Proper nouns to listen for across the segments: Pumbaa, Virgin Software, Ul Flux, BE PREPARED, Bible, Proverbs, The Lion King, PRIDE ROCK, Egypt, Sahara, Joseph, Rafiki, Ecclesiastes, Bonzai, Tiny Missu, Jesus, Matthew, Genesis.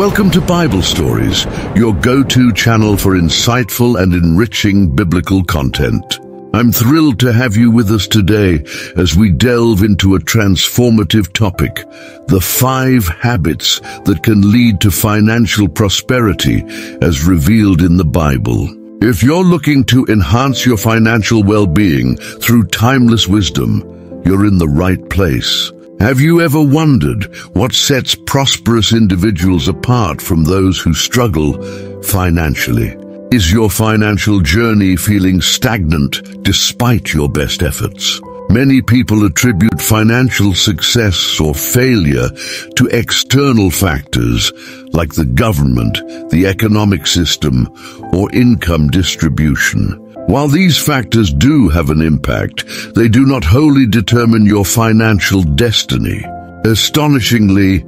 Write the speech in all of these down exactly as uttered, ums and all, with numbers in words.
Welcome to Bible Stories, your go-to channel for insightful and enriching biblical content. I'm thrilled to have you with us today as we delve into a transformative topic, the five habits that can lead to financial prosperity as revealed in the Bible. If you're looking to enhance your financial well-being through timeless wisdom, you're in the right place. Have you ever wondered what sets prosperous individuals apart from those who struggle financially? Is your financial journey feeling stagnant despite your best efforts? Many people attribute financial success or failure to external factors like the government, the economic system, or income distribution. While these factors do have an impact, they do not wholly determine your financial destiny. Astonishingly,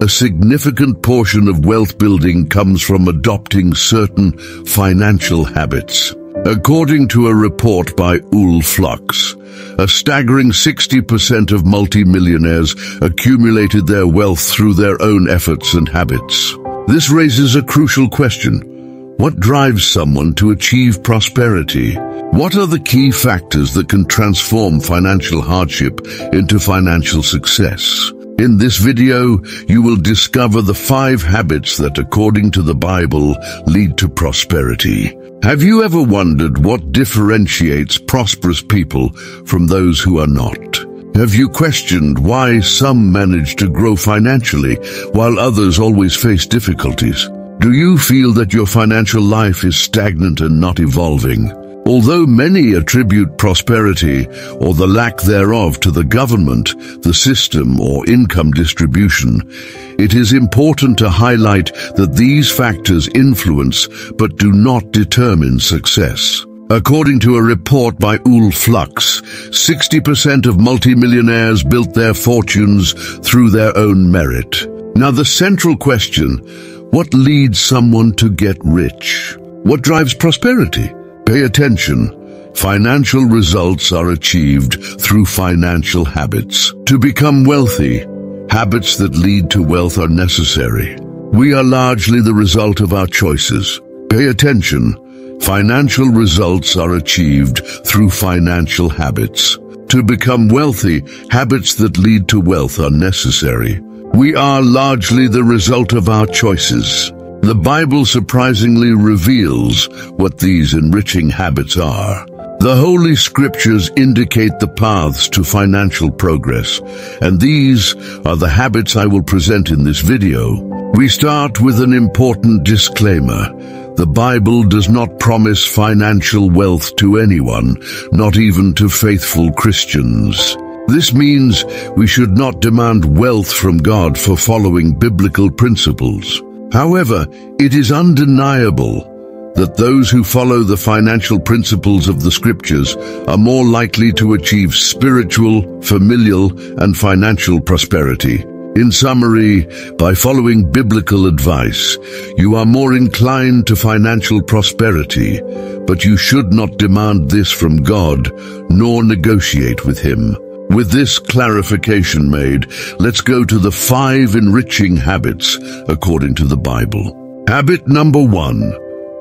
a significant portion of wealth building comes from adopting certain financial habits. According to a report by Ul Flux, a staggering sixty percent of multimillionaires accumulated their wealth through their own efforts and habits. This raises a crucial question. What drives someone to achieve prosperity? What are the key factors that can transform financial hardship into financial success? In this video, you will discover the five habits that, according to the Bible, lead to prosperity. Have you ever wondered what differentiates prosperous people from those who are not? Have you questioned why some manage to grow financially while others always face difficulties? Do you feel that your financial life is stagnant and not evolving? Although many attribute prosperity or the lack thereof to the government, the system, or income distribution, it is important to highlight that these factors influence but do not determine success. According to a report by Ul Flux, sixty percent of multimillionaires built their fortunes through their own merit. Now, the central question: what leads someone to get rich? What drives prosperity? Pay attention. Financial results are achieved through financial habits. To become wealthy, habits that lead to wealth are necessary. We are largely the result of our choices. Pay attention. Financial results are achieved through financial habits. To become wealthy, habits that lead to wealth are necessary. We are largely the result of our choices. The Bible surprisingly reveals what these enriching habits are. The Holy Scriptures indicate the paths to financial progress, and these are the habits I will present in this video. We start with an important disclaimer. The Bible does not promise financial wealth to anyone, not even to faithful Christians. This means we should not demand wealth from God for following biblical principles. However, it is undeniable that those who follow the financial principles of the Scriptures are more likely to achieve spiritual, familial, and financial prosperity. In summary, by following biblical advice, you are more inclined to financial prosperity, but you should not demand this from God, nor negotiate with Him. With this clarification made, let's go to the five enriching habits according to the Bible. Habit number one,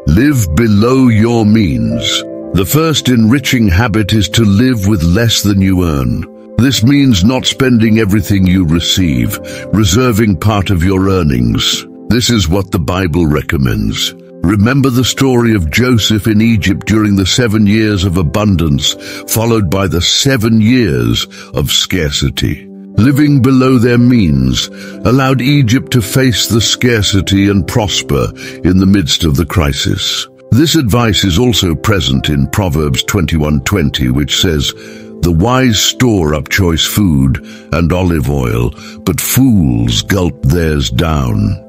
live below your means. The first enriching habit is to live with less than you earn. This means not spending everything you receive, reserving part of your earnings. This is what the Bible recommends. Remember the story of Joseph in Egypt during the seven years of abundance, followed by the seven years of scarcity. Living below their means allowed Egypt to face the scarcity and prosper in the midst of the crisis. This advice is also present in Proverbs twenty-one twenty, which says, "The wise store up choice food and olive oil, but fools gulp theirs down."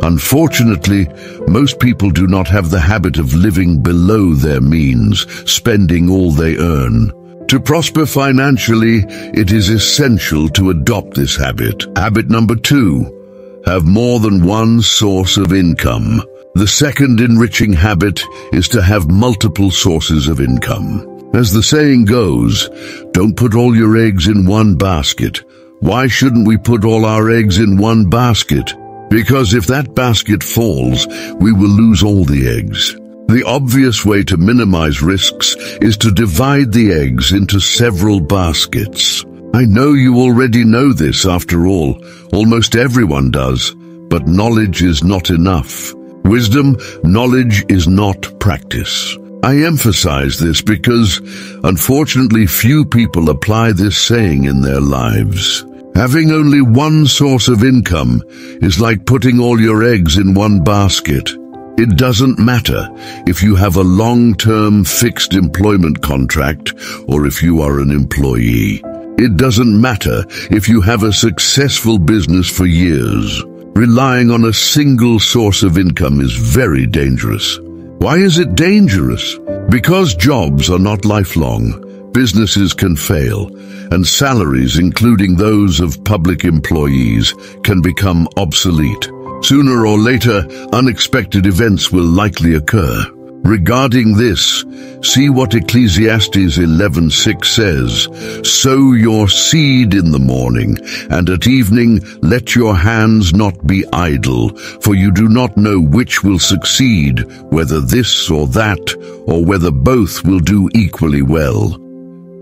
Unfortunately, most people do not have the habit of living below their means, spending all they earn. To prosper financially, it is essential to adopt this habit. Habit number two, have more than one source of income. The second enriching habit is to have multiple sources of income. As the saying goes, don't put all your eggs in one basket. Why shouldn't we put all our eggs in one basket? Because if that basket falls, we will lose all the eggs. The obvious way to minimize risks is to divide the eggs into several baskets. I know you already know this, after all. Almost everyone does. But knowledge is not enough. Wisdom, knowledge is not practice. I emphasize this because, unfortunately, few people apply this saying in their lives. Having only one source of income is like putting all your eggs in one basket. It doesn't matter if you have a long-term fixed employment contract or if you are an employee. It doesn't matter if you have a successful business for years. Relying on a single source of income is very dangerous. Why is it dangerous? Because jobs are not lifelong, businesses can fail, and salaries, including those of public employees, can become obsolete. Sooner or later, unexpected events will likely occur. Regarding this, see what Ecclesiastes eleven six says, "Sow your seed in the morning, and at evening let your hands not be idle, for you do not know which will succeed, whether this or that, or whether both will do equally well."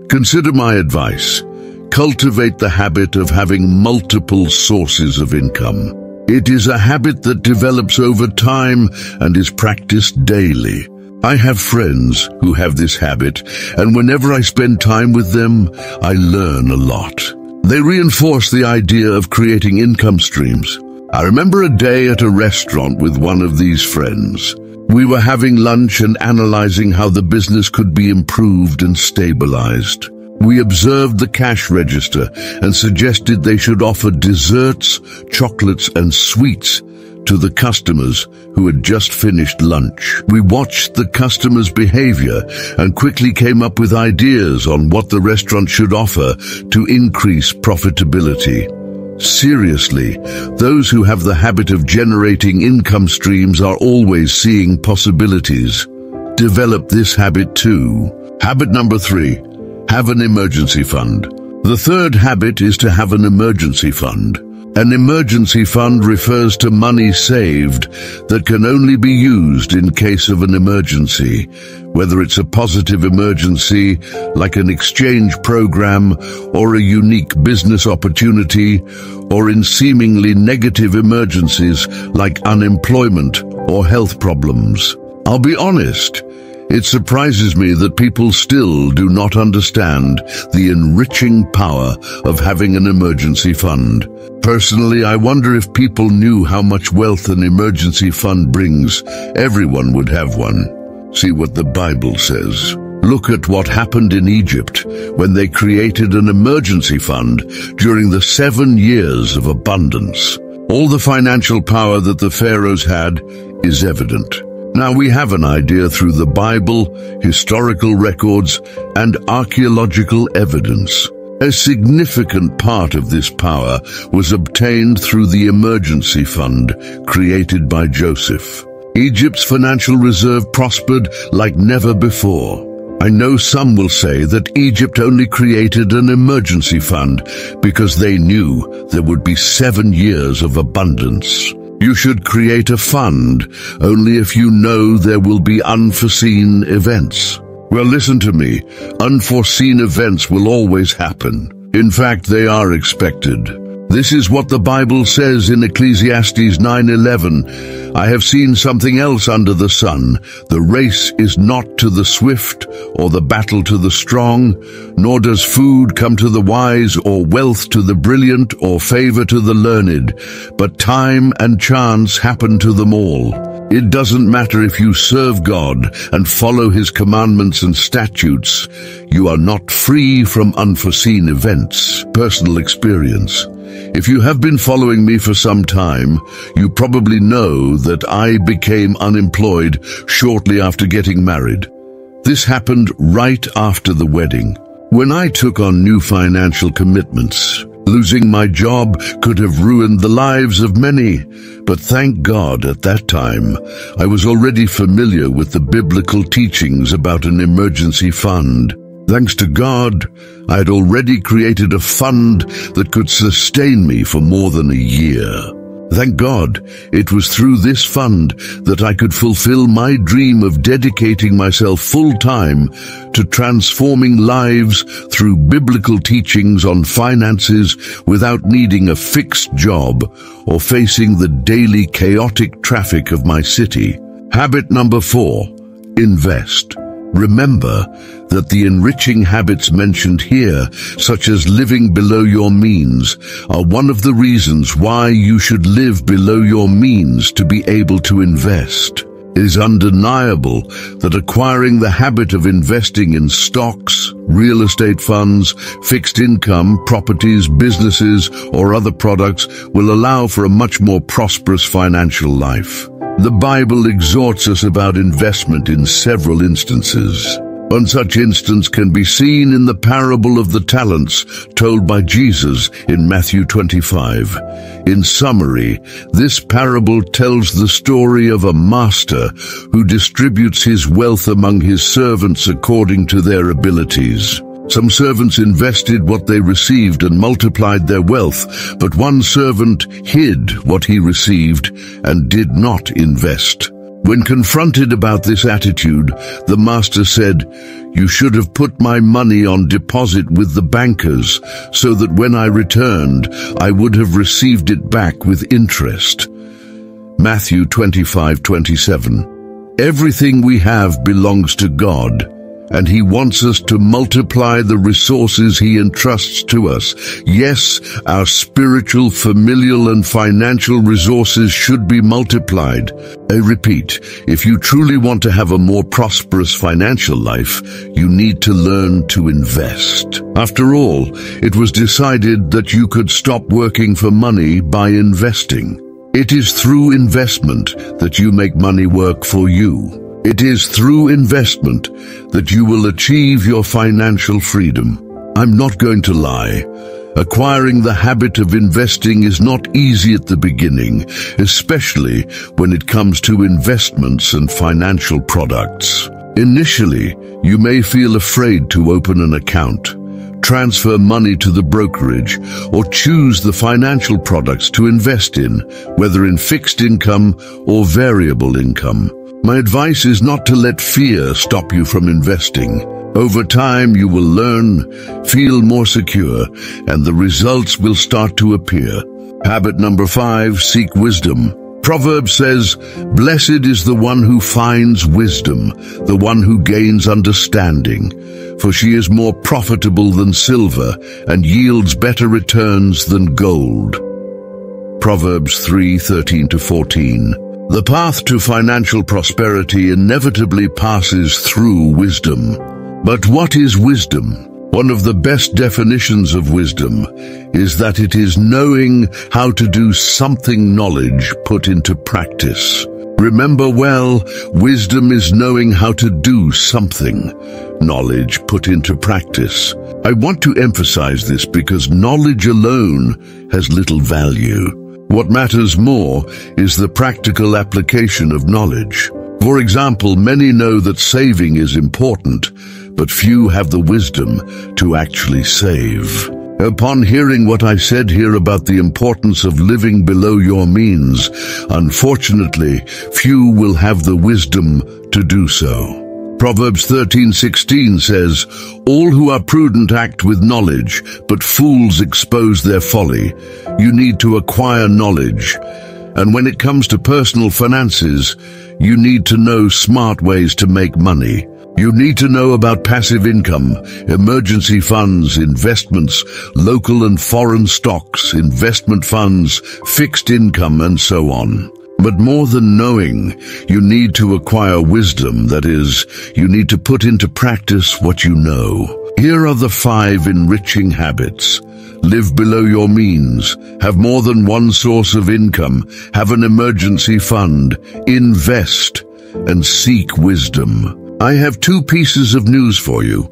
Consider my advice. Cultivate the habit of having multiple sources of income. It is a habit that develops over time and is practiced daily. I have friends who have this habit, and whenever I spend time with them, I learn a lot. They reinforce the idea of creating income streams. I remember a day at a restaurant with one of these friends. We were having lunch and analyzing how the business could be improved and stabilized. We observed the cash register and suggested they should offer desserts, chocolates, and sweets to the customers who had just finished lunch. We watched the customers' behavior and quickly came up with ideas on what the restaurant should offer to increase profitability. Seriously, those who have the habit of generating income streams are always seeing possibilities. Develop this habit too. Habit number three. Have an emergency fund. The third habit is to have an emergency fund. An emergency fund refers to money saved that can only be used in case of an emergency, whether it's a positive emergency like an exchange program or a unique business opportunity, or in seemingly negative emergencies like unemployment or health problems. I'll be honest. It surprises me that people still do not understand the enriching power of having an emergency fund. Personally, I wonder if people knew how much wealth an emergency fund brings, everyone would have one. See what the Bible says. Look at what happened in Egypt when they created an emergency fund during the seven years of abundance. All the financial power that the pharaohs had is evident. Now we have an idea through the Bible, historical records, and archaeological evidence. A significant part of this power was obtained through the emergency fund created by Joseph. Egypt's financial reserve prospered like never before. I know some will say that Egypt only created an emergency fund because they knew there would be seven years of abundance. You should create a fund only if you know there will be unforeseen events. Well, listen to me. Unforeseen events will always happen. In fact, they are expected. This is what the Bible says in Ecclesiastes nine eleven. "I have seen something else under the sun. The race is not to the swift, or the battle to the strong, nor does food come to the wise, or wealth to the brilliant, or favor to the learned. But time and chance happen to them all." It doesn't matter if you serve God and follow His commandments and statutes. You are not free from unforeseen events. Personal experience. If you have been following me for some time, you probably know that I became unemployed shortly after getting married. This happened right after the wedding. When I took on new financial commitments, losing my job could have ruined the lives of many, but thank God at that time, I was already familiar with the biblical teachings about an emergency fund. Thanks to God, I had already created a fund that could sustain me for more than a year. Thank God, it was through this fund that I could fulfill my dream of dedicating myself full-time to transforming lives through biblical teachings on finances without needing a fixed job or facing the daily chaotic traffic of my city. Habit number four, invest. Remember that the enriching habits mentioned here, such as living below your means, are one of the reasons why you should live below your means to be able to invest. It is undeniable that acquiring the habit of investing in stocks, real estate funds, fixed income, properties, businesses, or other products will allow for a much more prosperous financial life. The Bible exhorts us about investment in several instances. One such instance can be seen in the parable of the talents told by Jesus in Matthew twenty-five. In summary, this parable tells the story of a master who distributes his wealth among his servants according to their abilities. Some servants invested what they received and multiplied their wealth, but one servant hid what he received and did not invest. When confronted about this attitude, the master said, "You should have put my money on deposit with the bankers, so that when I returned, I would have received it back with interest." Matthew twenty-five twenty-seven. Everything we have belongs to God, and He wants us to multiply the resources He entrusts to us. Yes, our spiritual, familial, and financial resources should be multiplied. I repeat, if you truly want to have a more prosperous financial life, you need to learn to invest. After all, it was decided that you could stop working for money by investing. It is through investment that you make money work for you. It is through investment that you will achieve your financial freedom. I'm not going to lie. Acquiring the habit of investing is not easy at the beginning, especially when it comes to investments and financial products. Initially, you may feel afraid to open an account, transfer money to the brokerage, or choose the financial products to invest in, whether in fixed income or variable income. My advice is not to let fear stop you from investing. Over time, you will learn, feel more secure, and the results will start to appear. Habit number five, seek wisdom. Proverbs says, "Blessed is the one who finds wisdom, the one who gains understanding, for she is more profitable than silver and yields better returns than gold." Proverbs three thirteen to fourteen. The path to financial prosperity inevitably passes through wisdom. But what is wisdom? One of the best definitions of wisdom is that it is knowing how to do something knowledge put into practice. Remember well, wisdom is knowing how to do something, knowledge put into practice. I want to emphasize this because knowledge alone has little value. What matters more is the practical application of knowledge. For example, many know that saving is important, but few have the wisdom to actually save. Upon hearing what I said here about the importance of living below your means, unfortunately, few will have the wisdom to do so. Proverbs thirteen sixteen says, "All who are prudent act with knowledge, but fools expose their folly." You need to acquire knowledge. And when it comes to personal finances, you need to know smart ways to make money. You need to know about passive income, emergency funds, investments, local and foreign stocks, investment funds, fixed income, and so on. But more than knowing, you need to acquire wisdom. That is, you need to put into practice what you know. Here are the five enriching habits. Live below your means. Have more than one source of income. Have an emergency fund. Invest and seek wisdom. I have two pieces of news for you,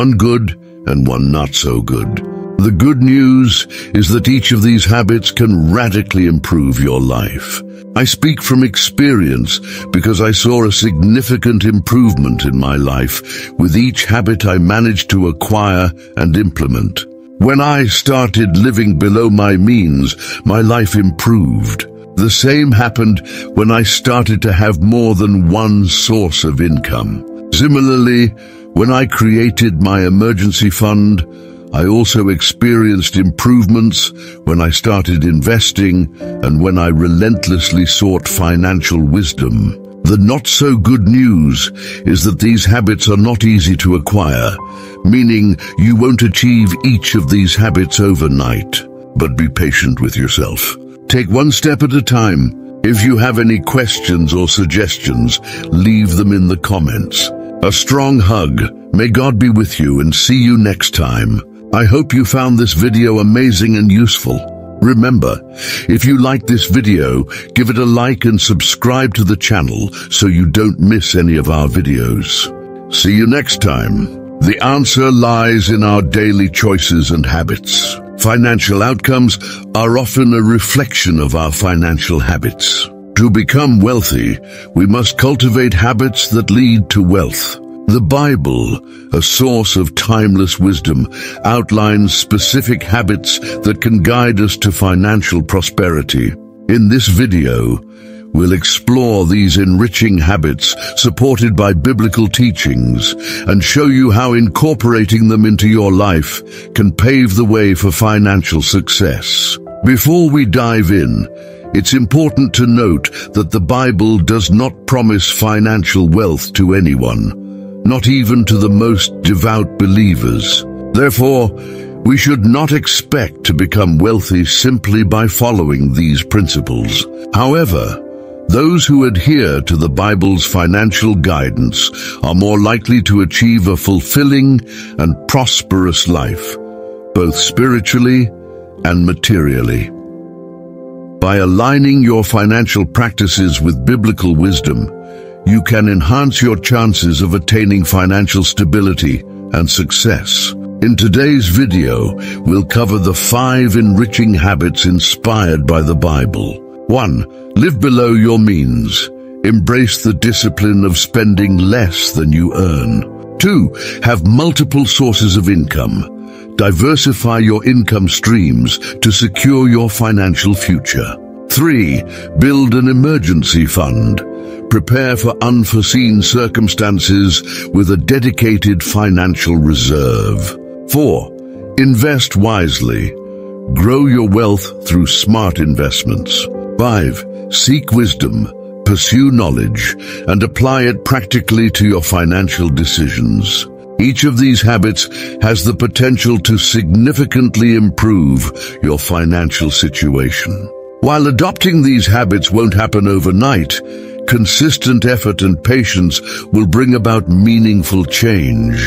one good and one not so good. The good news is that each of these habits can radically improve your life. I speak from experience because I saw a significant improvement in my life with each habit I managed to acquire and implement. When I started living below my means, my life improved. The same happened when I started to have more than one source of income. Similarly, when I created my emergency fund, I also experienced improvements when I started investing and when I relentlessly sought financial wisdom. The not-so-good news is that these habits are not easy to acquire, meaning you won't achieve each of these habits overnight. But be patient with yourself. Take one step at a time. If you have any questions or suggestions, leave them in the comments. A strong hug. May God be with you, and see you next time. I hope you found this video amazing and useful. Remember, if you like this video, give it a like and subscribe to the channel so you don't miss any of our videos. See you next time. The answer lies in our daily choices and habits. Financial outcomes are often a reflection of our financial habits. To become wealthy, we must cultivate habits that lead to wealth. The Bible, a source of timeless wisdom, outlines specific habits that can guide us to financial prosperity. In this video, we'll explore these enriching habits supported by biblical teachings and show you how incorporating them into your life can pave the way for financial success. Before we dive in, it's important to note that the Bible does not promise financial wealth to anyone, not even to the most devout believers. Therefore, we should not expect to become wealthy simply by following these principles. However, those who adhere to the Bible's financial guidance are more likely to achieve a fulfilling and prosperous life, both spiritually and materially. By aligning your financial practices with biblical wisdom, you can enhance your chances of attaining financial stability and success. In today's video, we'll cover the five enriching habits inspired by the Bible. one Live below your means. Embrace the discipline of spending less than you earn. two Have multiple sources of income. Diversify your income streams to secure your financial future. three Build an emergency fund. Prepare for unforeseen circumstances with a dedicated financial reserve. four Invest wisely. Grow your wealth through smart investments. five Seek wisdom, pursue knowledge, and apply it practically to your financial decisions. Each of these habits has the potential to significantly improve your financial situation. While adopting these habits won't happen overnight, consistent effort and patience will bring about meaningful change.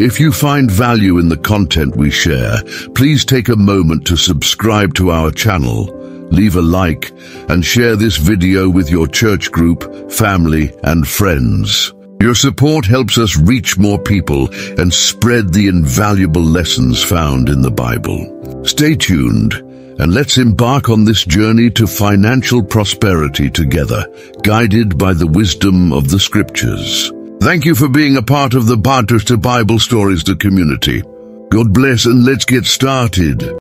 If you find value in the content we share, please take a moment to subscribe to our channel, leave a like, and share this video with your church group, family, and friends. Your support helps us reach more people and spread the invaluable lessons found in the Bible. Stay tuned, and let's embark on this journey to financial prosperity together, guided by the wisdom of the Scriptures. Thank you for being a part of the Bible Stories community. God bless, and let's get started.